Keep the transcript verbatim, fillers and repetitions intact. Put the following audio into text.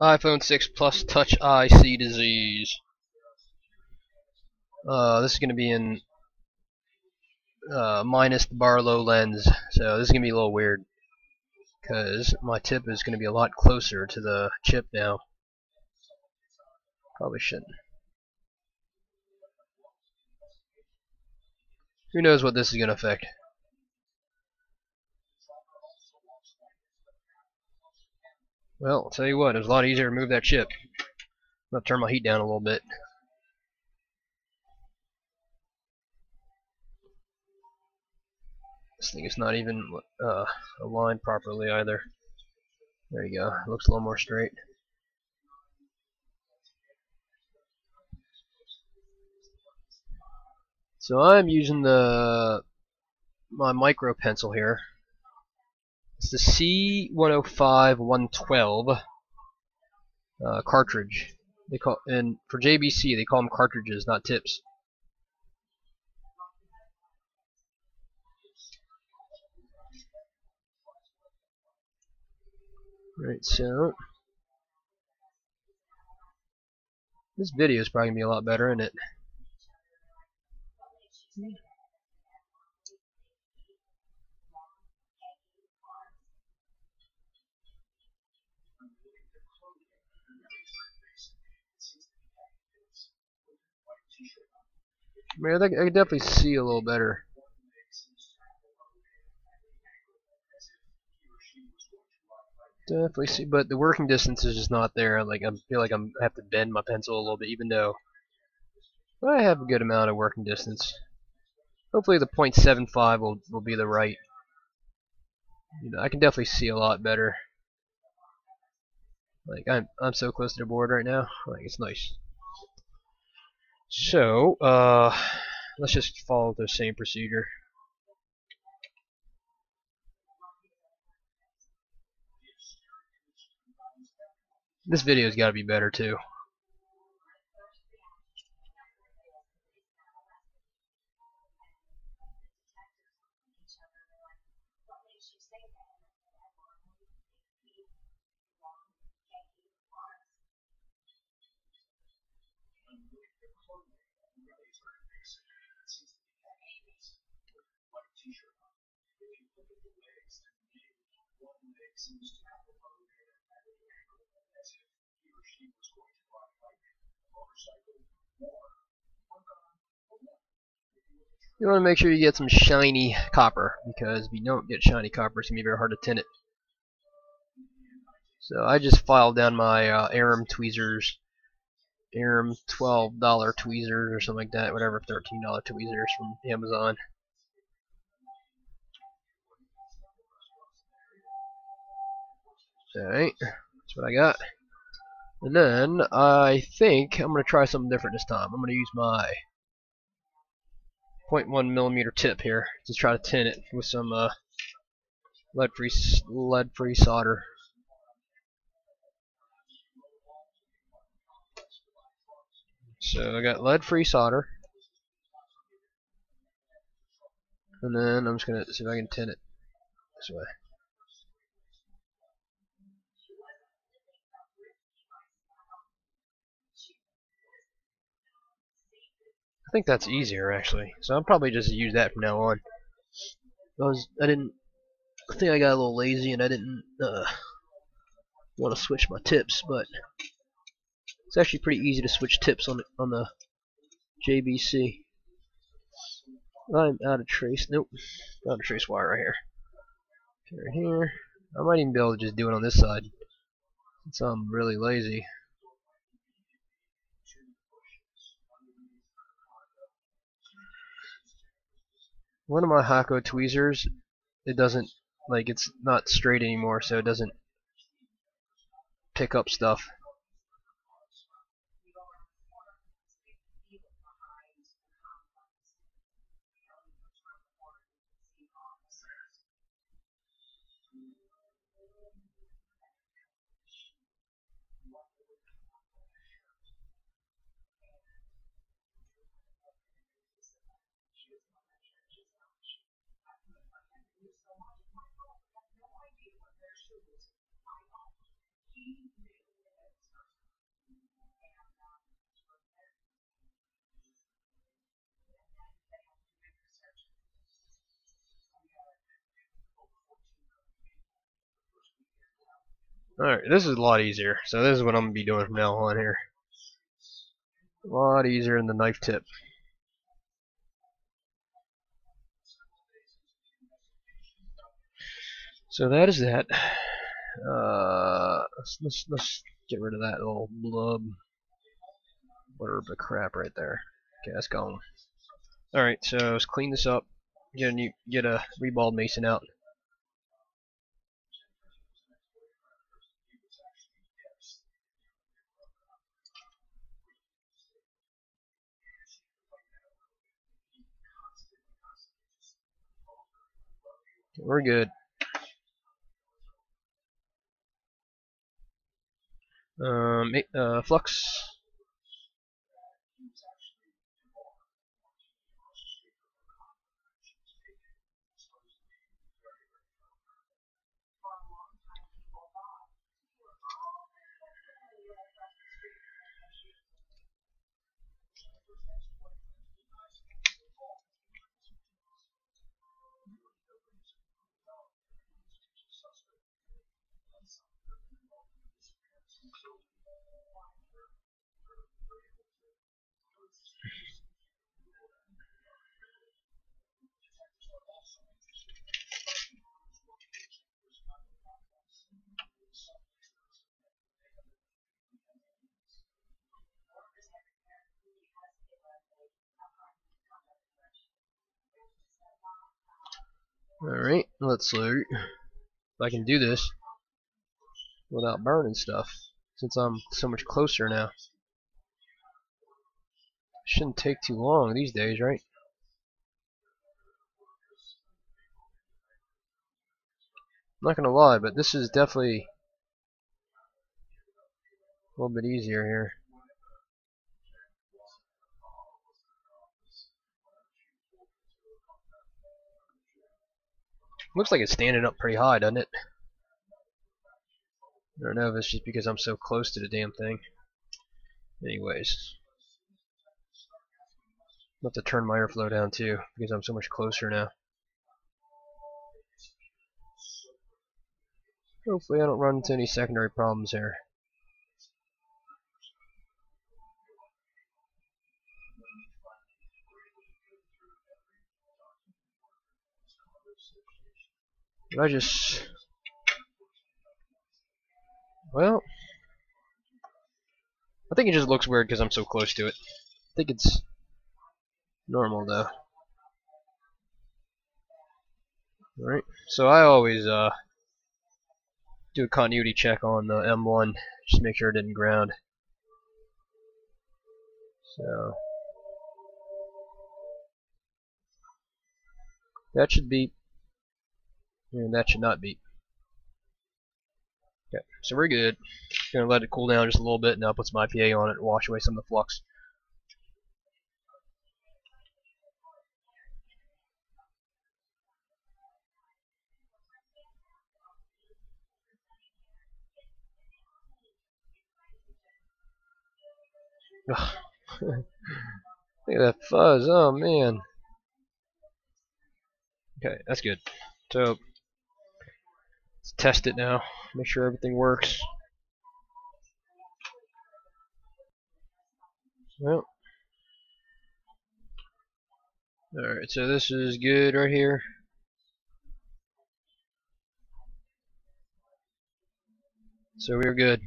iPhone six Plus Touch Eye Sea Disease. Uh, this is going to be in uh, minus the Barlow lens, so this is going to be a little weird because my tip is going to be a lot closer to the chip now. Probably shouldn't. Who knows what this is going to affect? Well, I'll tell you what, it was a lot easier to move that chip. I'm going to turn my heat down a little bit. This thing is not even uh, aligned properly either. There you go, it looks a little more straight. So I'm using the my micro pencil here. It's the C one oh five one twelve uh, cartridge. They call and for J B C they call them cartridges, not tips. Right, so this video is probably gonna be a lot better, isn't it? I mean, I, think I can definitely see a little better. Definitely see, but the working distance is just not there. Like I feel like I'm I have to bend my pencil a little bit, even though I have a good amount of working distance. Hopefully, the point seven five will will be the right. You know, I can definitely see a lot better. Like I'm I'm so close to the board right now. Like it's nice. So, uh, let's just follow the same procedure. This video's got to be better too. You want to make sure you get some shiny copper, because if you don't get shiny copper, it's going to be very hard to tint it. So I just filed down my uh, Arum tweezers, Arum twelve dollar tweezers or something like that, whatever, thirteen dollar tweezers from Amazon. Alright, that's what I got. And then I think I'm going to try something different this time. I'm going to use my point one millimeter tip here to try to tint it with some uh, lead-free lead-free solder. So I got lead-free solder, and then I'm just going to see if I can tint it this way. I think that's easier actually, so I'll probably just use that from now on. I was, I didn't, I think I got a little lazy and I didn't uh, want to switch my tips, but it's actually pretty easy to switch tips on the, on the J B C. I'm out of trace, nope, out of trace wire right here. Right here, I might even be able to just do it on this side, since I'm really lazy. One of my Hakko tweezers, it doesn't, like, it's not straight anymore, so it doesn't pick up stuff. Alright, this is a lot easier. So this is what I'm going to be doing from now on here. A lot easier in the knife tip. So that is that. Uh, let's, let's, let's get rid of that little blub. Whatever the crap right there. Okay, that's gone. Alright, so let's clean this up. Get a, new, get a reballed mason out. We're good. Um, uh, flux. Alright, let's see if I can do this without burning stuff, since I'm so much closer now. Shouldn't take too long these days, right? I'm not gonna lie, but this is definitely a little bit easier here. Looks like it's standing up pretty high, doesn't it? I don't know if it's just because I'm so close to the damn thing. Anyways. I'll have to turn my airflow down too, because I'm so much closer now. Hopefully I don't run into any secondary problems here. But I just... Well, I think it just looks weird because I'm so close to it. I think it's normal though. Alright, so I always uh, do a continuity check on the M one, just make sure it didn't ground. So that should beep, and that should not beep. Okay, so we're good. Gonna let it cool down just a little bit, and I'll put some I P A on it and wash away some of the flux. Look at that fuzz, oh man. Okay, that's good. So let's test it now. Make sure everything works. Well, alright, so this is good right here. So we're good.